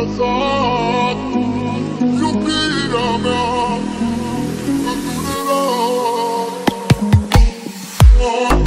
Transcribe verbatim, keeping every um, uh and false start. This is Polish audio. abrazar. Yo pírame a tu lado.